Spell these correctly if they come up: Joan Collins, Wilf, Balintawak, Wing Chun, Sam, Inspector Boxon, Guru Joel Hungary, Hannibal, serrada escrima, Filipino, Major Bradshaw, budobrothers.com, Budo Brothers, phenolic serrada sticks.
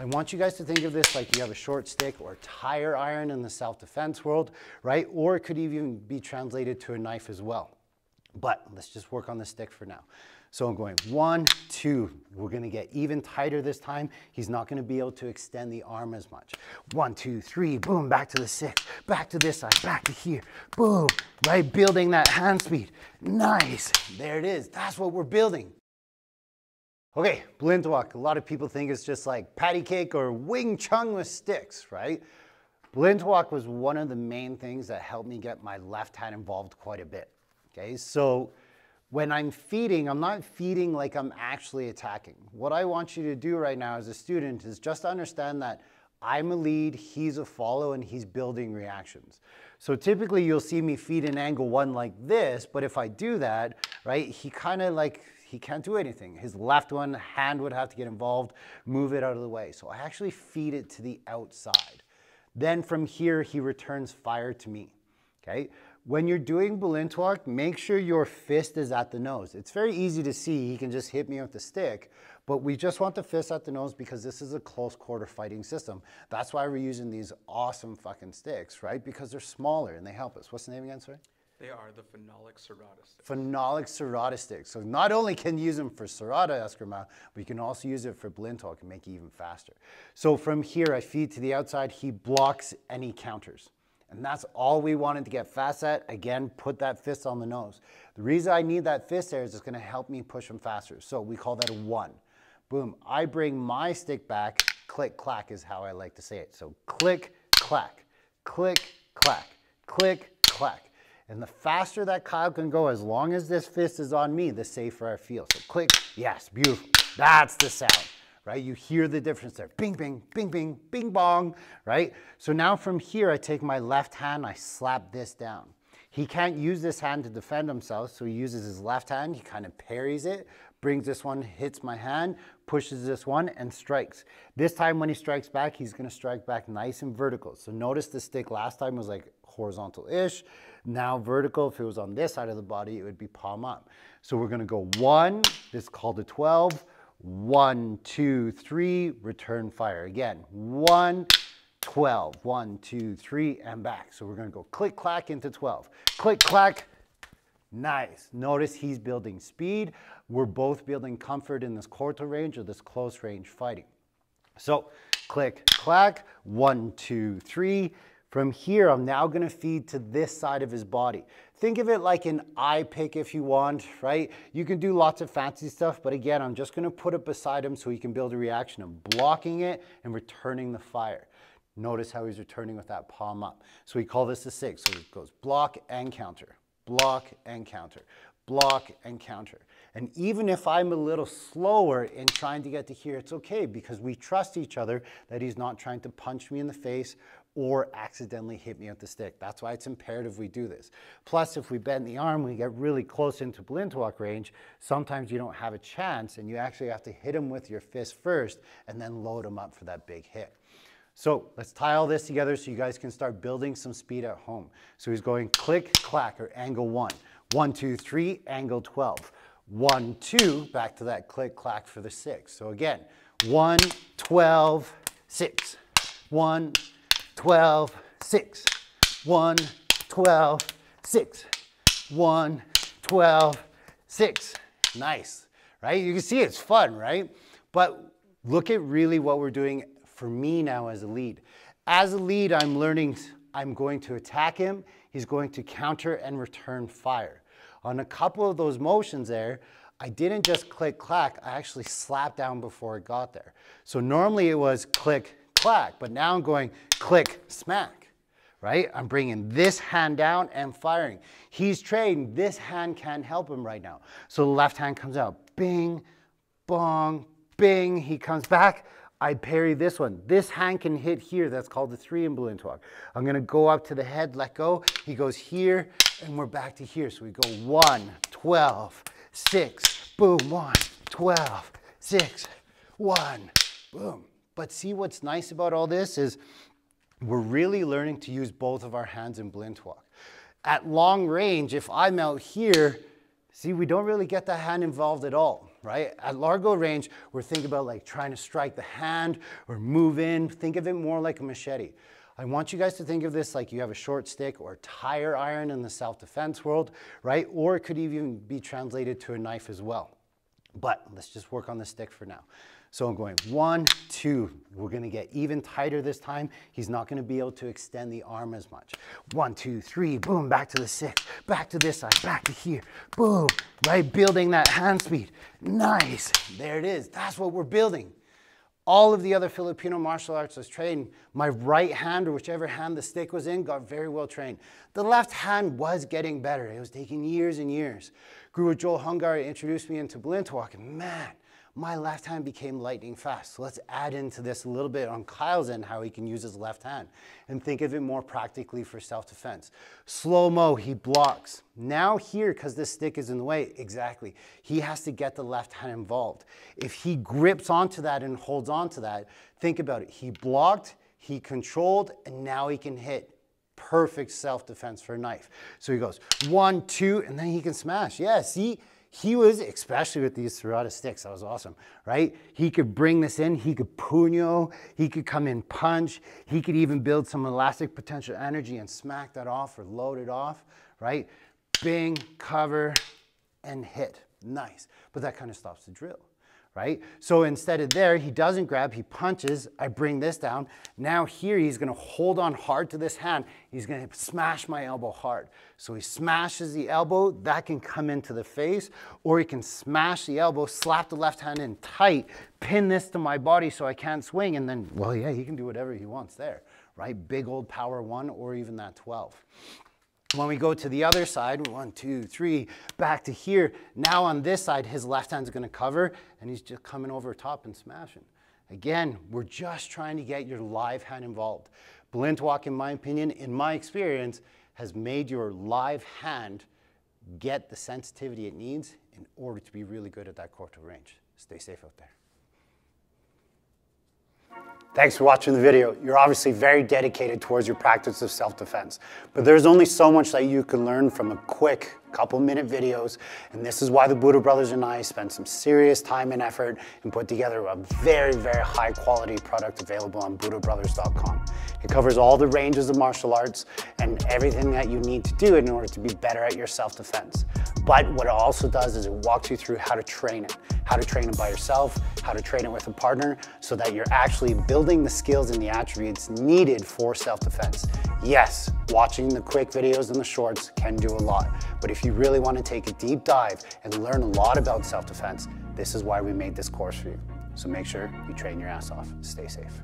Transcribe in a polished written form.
I want you guys to think of this like you have a short stick or tire iron in the self-defense world, right? Or it could even be translated to a knife as well. But let's just work on the stick for now. So I'm going one, two. We're going to get even tighter this time. He's not going to be able to extend the arm as much. One, two, three, boom, back to the six, back to this side, back to here, boom, right? Building that hand speed. Nice. There it is. That's what we're building. Okay, Balintawak. A lot of people think it's just like patty cake or Wing Chun with sticks, right? Balintawak was one of the main things that helped me get my left hand involved quite a bit. Okay, so when I'm feeding, I'm not feeding like I'm actually attacking. What I want you to do right now as a student is just understand that I'm a lead, he's a follow, and he's building reactions. So typically you'll see me feed an angle one like this, but if I do that, right, he kind of like, he can't do anything. His left one hand would have to get involved, move it out of the way. So I actually feed it to the outside. Then from here, he returns fire to me, okay? When you're doing Balintawak, make sure your fist is at the nose. It's very easy to see. He can just hit me with the stick, but we just want the fist at the nose because this is a close quarter fighting system. That's why we're using these awesome fucking sticks, right? Because they're smaller and they help us. What's the name again, sorry? They are the phenolic serrada sticks. Phenolic serrada sticks. So not only can you use them for serrada escrima, but you can also use it for Balintawak and make it even faster. So from here, I feed to the outside. He blocks and he counters. And that's all we wanted to get fast at. Again, put that fist on the nose. The reason I need that fist there is it's gonna help me push him faster. So we call that a one. Boom, I bring my stick back. Click, clack is how I like to say it. So click, clack, click, clack, click, clack. And the faster that Kyle can go, as long as this fist is on me, the safer I feel. So click, yes, beautiful. That's the sound. Right? You hear the difference there. Bing, bing, bing, bing, bing, bong, right? So now from here, I take my left hand, I slap this down. He can't use this hand to defend himself, so he uses his left hand, he kind of parries it, brings this one, hits my hand, pushes this one, and strikes. This time when he strikes back, he's gonna strike back nice and vertical. So notice the stick last time was like horizontal-ish, now vertical. If it was on this side of the body, it would be palm up. So we're gonna go one, this is called a 12, 1, 2, 3, return fire. Again, 1, 12, 1, 2, 3, and back. So we're gonna go click, clack into 12. Click, clack, nice. Notice he's building speed. We're both building comfort in this quarter range or this close range fighting. So click, clack, 1, 2, 3. From here, I'm now gonna feed to this side of his body. Think of it like an eye pick if you want, right? You can do lots of fancy stuff, but again, I'm just gonna put it beside him so he can build a reaction. I'm blocking it and returning the fire. Notice how he's returning with that palm up. So we call this a six. So it goes block and counter, block and counter, block and counter. And even if I'm a little slower in trying to get to here, it's okay because we trust each other that he's not trying to punch me in the face or accidentally hit me with the stick. That's why it's imperative we do this. Plus, if we bend the arm, we get really close into Balintawak range. Sometimes you don't have a chance and you actually have to hit him with your fist first and then load him up for that big hit. So let's tie all this together so you guys can start building some speed at home. So he's going click, clack, or angle one. 1, 2, 3, angle 12. 1, 2, back to that click, clack for the six. So again, 1, 12, 6. 1, 12, 6, 1, 12, 6, 1, 12, 6. Nice, right? You can see it's fun, right? But look at really what we're doing for me now as a lead. As a lead, I'm learning I'm going to attack him, he's going to counter and return fire. On a couple of those motions there, I didn't just click, clack, I actually slapped down before it got there. So normally it was click, clack, but now I'm going click, smack, right? I'm bringing this hand down and firing. He's trained, this hand can't help him right now. So the left hand comes out, bing, bong, bing, he comes back, I parry this one. This hand can hit here, that's called the three in Balintawak. I'm gonna go up to the head, let go, he goes here, and we're back to here. So we go 1, 12, 6, boom, 1, 12, 6, 1, boom. But see what's nice about all this is we're really learning to use both of our hands in Balintawak. At long range, if I'm out here, see, we don't really get that hand involved at all. right? At largo range, we're thinking about like trying to strike the hand or move in. Think of it more like a machete. I want you guys to think of this like you have a short stick or tire iron in the self-defense world, right? Or it could even be translated to a knife as well. But let's just work on the stick for now. So I'm going 1, 2. We're going to get even tighter this time. He's not going to be able to extend the arm as much. 1, 2, 3, boom, back to the six, back to this side, back to here, boom, right? Building that hand speed. Nice. There it is. That's what we're building. All of the other Filipino martial arts I was trained, my right hand or whichever hand the stick was in got very well trained. The left hand was getting better. It was taking years and years. Guru Joel Hungary introduced me into Balintawak, and man, my left hand became lightning fast. So let's add into this a little bit on Kyle's end, how he can use his left hand and think of it more practically for self-defense. Slow-mo, he blocks. Now here, because this stick is in the way, exactly. He has to get the left hand involved. If he grips onto that and holds onto that, think about it. He blocked, he controlled, and now he can hit. Perfect self-defense for a knife. So he goes 1, 2, and then he can smash. Yeah, see? He was, especially with these serrada sticks, that was awesome, right? He could bring this in, he could puño, he could come in punch, he could even build some elastic potential energy and smack that off or load it off, right? Bing, cover, and hit. Nice. But that kind of stops the drill, right? So instead of there, he doesn't grab, he punches, I bring this down. Now here, he's going to hold on hard to this hand. He's going to smash my elbow hard. So he smashes the elbow, that can come into the face, or he can smash the elbow, slap the left hand in tight, pin this to my body so I can't swing, and then, well, yeah, he can do whatever he wants there, right? Big old power one or even that 12. When we go to the other side, 1, 2, 3, back to here. Now on this side, his left hand's gonna cover and he's just coming over top and smashing. Again, we're just trying to get your live hand involved. Balintawak, in my opinion, in my experience, has made your live hand get the sensitivity it needs in order to be really good at that quarter range. Stay safe out there. Thanks for watching the video. You're obviously very dedicated towards your practice of self-defense, but there's only so much that you can learn from a quick couple-minute videos, and this is why the Budo Brothers and I spent some serious time and effort and put together a very, very high-quality product available on budobrothers.com. It covers all the ranges of martial arts and everything that you need to do in order to be better at your self-defense. But what it also does is it walks you through how to train it by yourself, how to train it with a partner, so that you're actually building the skills and the attributes needed for self-defense. Yes, watching the quick videos and the shorts can do a lot, but if you really want to take a deep dive and learn a lot about self-defense, this is why we made this course for you. So make sure you train your ass off. Stay safe.